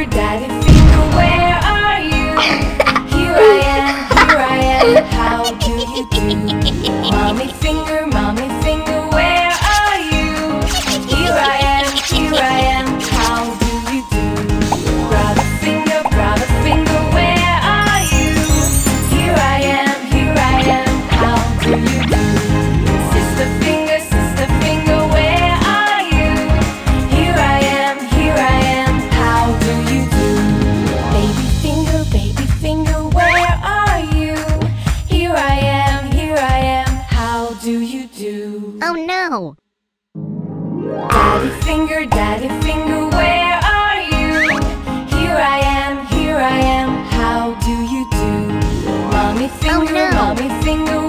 Dear Daddy Finger, where are you? Here I am, how do you do? Mommy Finger, where are you? Here I am, how do you do? Brother Finger, where are you? Here I am, how do you do? Sister Finger, where are you? Here I am, how do you do? Baby Finger, where are you? Here I am, how do you do? Oh no! Daddy Finger, where are you? Here I am, how do you do? Mommy Finger,